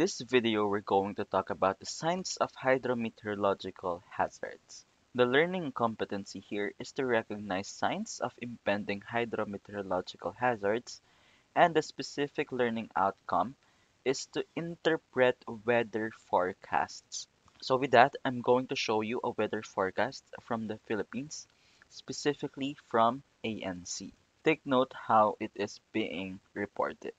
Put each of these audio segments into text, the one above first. this video, we're going to talk about the signs of hydrometeorological hazards. The learning competency here is to recognize signs of impending hydrometeorological hazards, and the specific learning outcome is to interpret weather forecasts. So with that, I'm going to show you a weather forecast from the Philippines, specifically from ANC. Take note how it is being reported.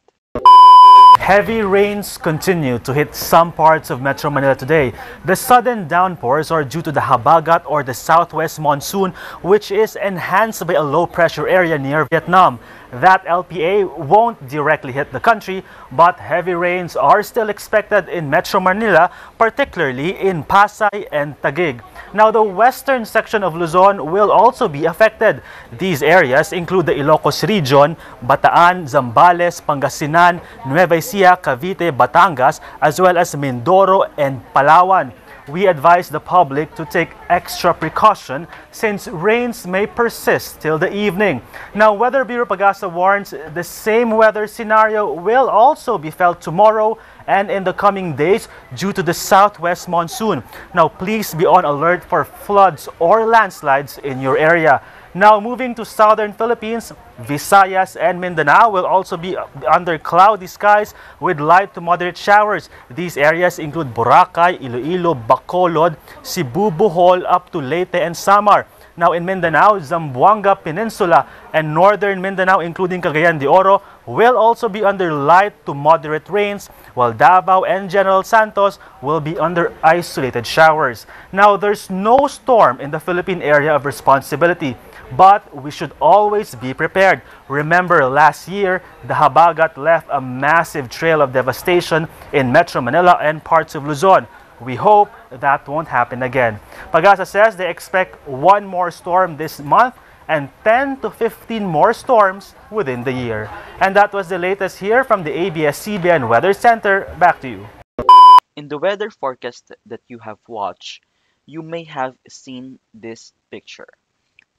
Heavy rains continue to hit some parts of Metro Manila today. The sudden downpours are due to the Habagat or the southwest monsoon, which is enhanced by a low pressure area near Vietnam. That LPA won't directly hit the country, but heavy rains are still expected in Metro Manila, particularly in Pasay and Taguig. Now, the western section of Luzon will also be affected. These areas include the Ilocos region, Bataan, Zambales, Pangasinan, Nueva Ecija, Cavite, Batangas, as well as Mindoro and Palawan. We advise the public to take extra precaution since rains may persist till the evening. Now, Weather Bureau Pagasa warns the same weather scenario will also be felt tomorrow and in the coming days due to the southwest monsoon. Now, please be on alert for floods or landslides in your area. Now, moving to southern Philippines, Visayas and Mindanao will also be under cloudy skies with light to moderate showers. These areas include Boracay, Iloilo, Bacolod, Cebu, Bohol, up to Leyte and Samar. Now, in Mindanao, Zamboanga Peninsula and northern Mindanao, including Cagayan de Oro, will also be under light to moderate rains, while Davao and General Santos will be under isolated showers. Now, there's no storm in the Philippine area of responsibility, but we should always be prepared. Remember, last year, the Habagat left a massive trail of devastation in Metro Manila and parts of Luzon. We hope that won't happen again. Pagasa says they expect one more storm this month and 10 to 15 more storms within the year. And that was the latest here from the ABS-CBN Weather Center. Back to you. In the weather forecast that you have watched, you may have seen this picture.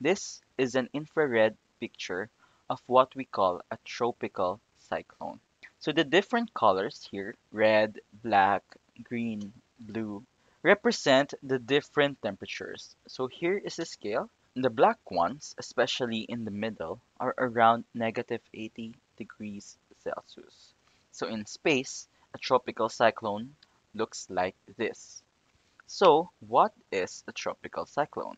This is an infrared picture of what we call a tropical cyclone. So the different colors here, red, black, green, blue, represent the different temperatures. So here is the scale. The black ones, especially in the middle, are around -80°C. So in space, a tropical cyclone looks like this. So what is a tropical cyclone?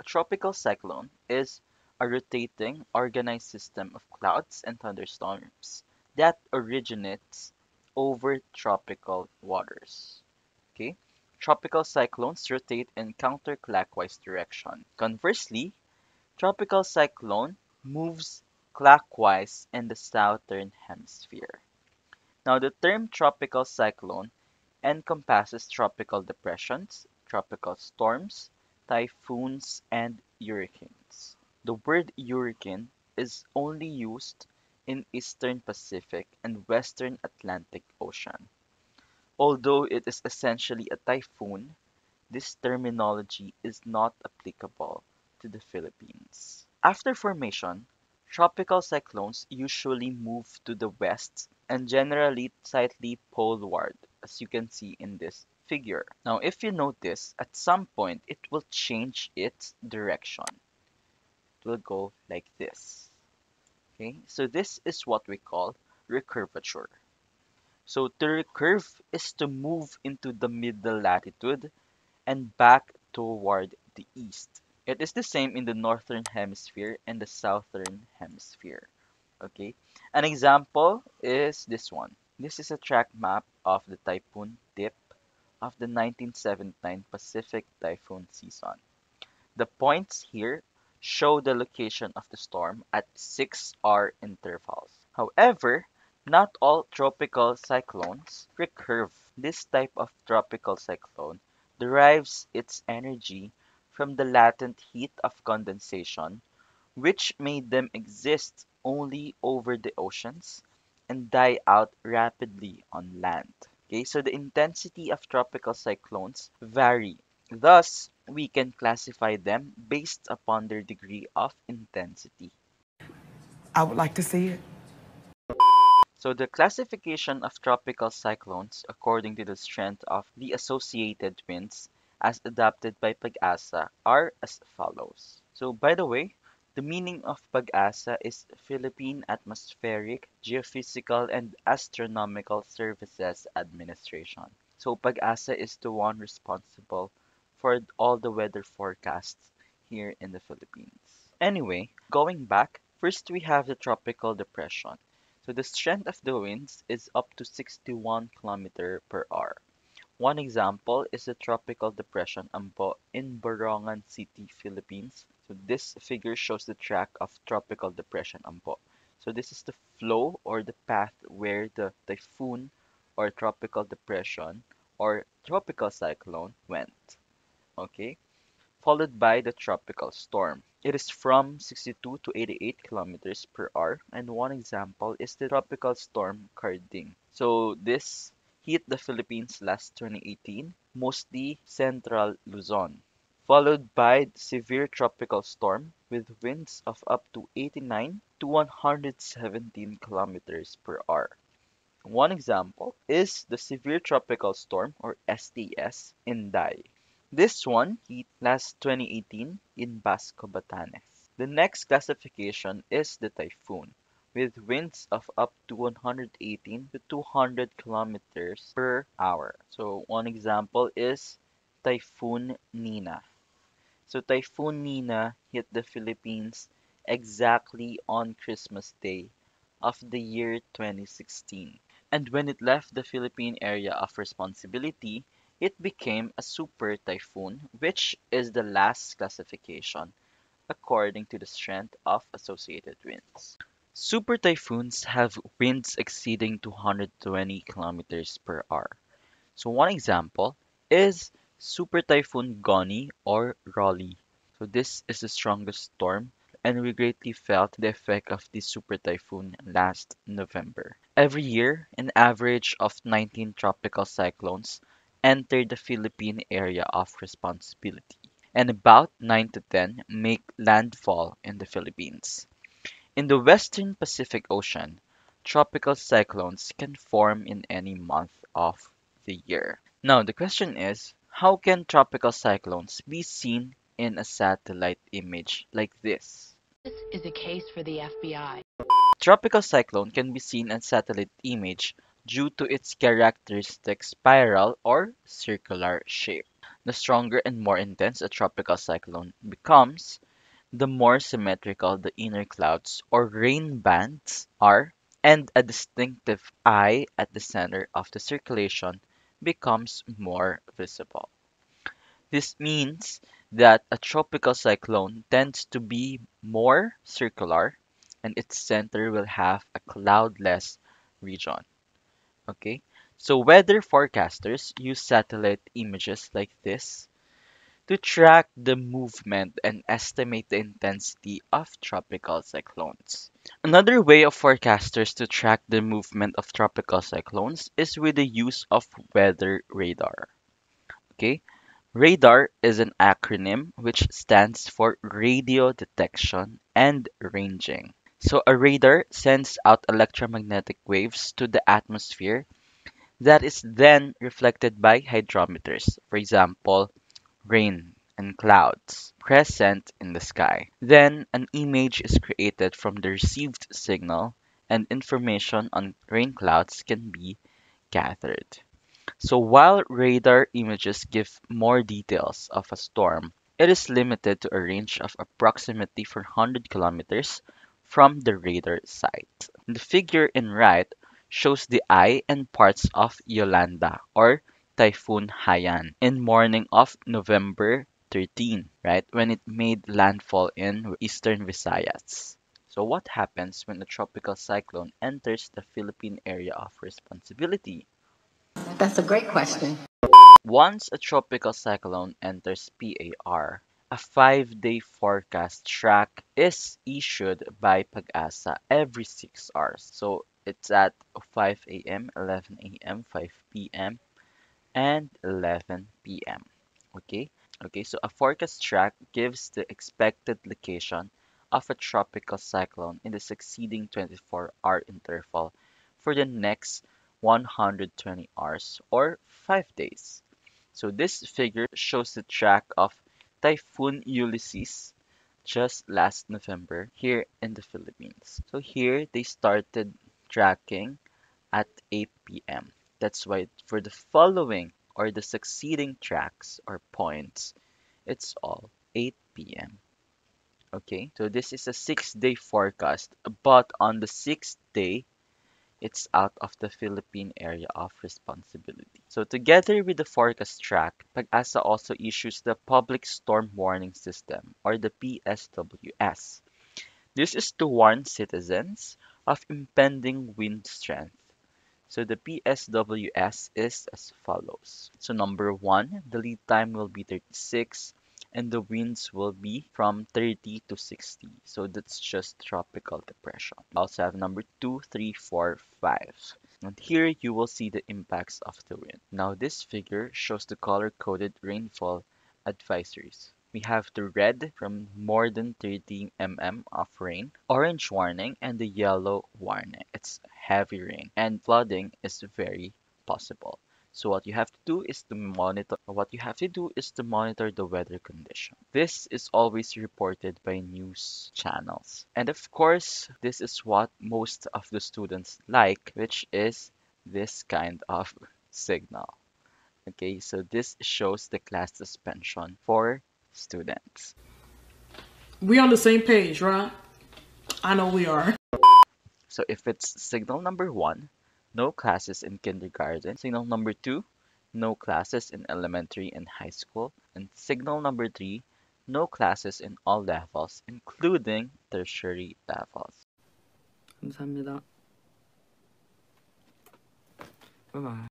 A tropical cyclone is a rotating, organized system of clouds and thunderstorms that originates over tropical waters. Okay? Tropical cyclones rotate in counterclockwise direction. Conversely, tropical cyclone moves clockwise in the southern hemisphere. Now, the term tropical cyclone encompasses tropical depressions, tropical storms, typhoons, and hurricanes. The word hurricane is only used in Eastern Pacific and Western Atlantic Ocean. Although it is essentially a typhoon, this terminology is not applicable to the Philippines. After formation, tropical cyclones usually move to the west and generally slightly poleward, as you can see in this figure. Now, if you notice, at some point it will change its direction. It will go like this. Okay, so this is what we call recurvature. So to recurve is to move into the middle latitude and back toward the east. It is the same in the northern hemisphere and the southern hemisphere. Okay, an example is this one. This is a track map of the Typhoon Tip of the 1979 Pacific typhoon season. The points here show the location of the storm at 6-hour intervals. However, not all tropical cyclones recurve. This type of tropical cyclone derives its energy from the latent heat of condensation, which made them exist only over the oceans and die out rapidly on land. Okay, so the intensity of tropical cyclones vary. Thus, we can classify them based upon their degree of intensity. I would like to see it. So the classification of tropical cyclones according to the strength of the associated winds as adopted by Pagasa are as follows. So by the way, the meaning of Pagasa is Philippine Atmospheric, Geophysical, and Astronomical Services Administration. So Pagasa is the one responsible for all the weather forecasts here in the Philippines. Anyway, going back, first we have the Tropical Depression. So the strength of the winds is up to 61 km/h. One example is the Tropical Depression Ampo in Barongan City, Philippines. So this figure shows the track of Tropical Depression Ampo. So this is the flow or the path where the typhoon or tropical depression or tropical cyclone went. Okay, followed by the tropical storm. It is from 62 to 88 km/h, and one example is the Tropical Storm Karding. So this hit the Philippines last 2018, mostly central Luzon. Followed by severe tropical storm with winds of up to 89 to 117 km/h. One example is the severe tropical storm or STS Inday. This one hit last 2018 in Basco, Batanes. The next classification is the typhoon with winds of up to 118 to 200 km/h. So one example is Typhoon Nina. So Typhoon Nina hit the Philippines exactly on Christmas Day of the year 2016. And when it left the Philippine area of responsibility, it became a super typhoon, which is the last classification according to the strength of associated winds. Super typhoons have winds exceeding 220 km/h. So one example is Super Typhoon Goni or Rolly. So this is the strongest storm, and we greatly felt the effect of this super typhoon last November. Every year, an average of 19 tropical cyclones enter the Philippine area of responsibility, and about 9 to 10 make landfall in the Philippines. In the Western Pacific Ocean, tropical cyclones can form in any month of the year. Now, the question is, how can tropical cyclones be seen in a satellite image like this? This is a case for the FBI. Tropical cyclone can be seen in satellite image due to its characteristic spiral or circular shape. The stronger and more intense a tropical cyclone becomes, the more symmetrical the inner clouds or rain bands are, and a distinctive eye at the center of the circulation becomes more visible. This means that a tropical cyclone tends to be more circular, and its center will have a cloudless region. Okay, so weather forecasters use satellite images like this to track the movement and estimate the intensity of tropical cyclones. Another way of forecasters to track the movement of tropical cyclones is with the use of weather radar. Okay, radar is an acronym which stands for radio detection and ranging. So a radar sends out electromagnetic waves to the atmosphere that is then reflected by hydrometers, for example, rain and clouds present in the sky. Then an image is created from the received signal, and information on rain clouds can be gathered. So while radar images give more details of a storm, it is limited to a range of approximately 400 kilometers from the radar site. The figure in right shows the eye and parts of Yolanda or Typhoon Haiyan in morning of November 13, right, when it made landfall in eastern Visayas. So what happens when a tropical cyclone enters the Philippine area of responsibility? That's a great question. Once a tropical cyclone enters PAR, a 5-day forecast track is issued by Pag-asa every 6 hours. So it's at 5 a.m., 11 a.m., 5 p.m., and 11 p.m. Okay, so a forecast track gives the expected location of a tropical cyclone in the succeeding 24-hour interval for the next 120 hours or 5 days. So this figure shows the track of Typhoon Ulysses just last November here in the Philippines. So here they started tracking at 8 p.m. That's why for the following or the succeeding tracks or points, it's all 8 p.m. Okay, so this is a 6-day forecast, but on the 6th day, it's out of the Philippine area of responsibility. So together with the forecast track, Pagasa also issues the Public Storm Warning System or the PSWS. This is to warn citizens of impending wind strength. So the PSWS is as follows. So number 1, the lead time will be 36 and the winds will be from 30 to 60. So that's just tropical depression. We also have number 2, 3, 4, 5. And here you will see the impacts of the wind. Now this figure shows the color-coded rainfall advisories. We have the red from more than 30 mm of rain, orange warning, and the yellow warning. It's heavy rain and flooding is very possible. So what you have to do is to monitor the weather condition. This is always reported by news channels. And of course, this is what most of the students like, which is this kind of signal. Okay, so this shows the class suspension for students. We on the same page, right? I know we are. So if it's signal number 1, no classes in kindergarten. Signal number 2, no classes in elementary and high school. And signal number 3, no classes in all levels, including tertiary levels. 감사합니다. Bye-bye.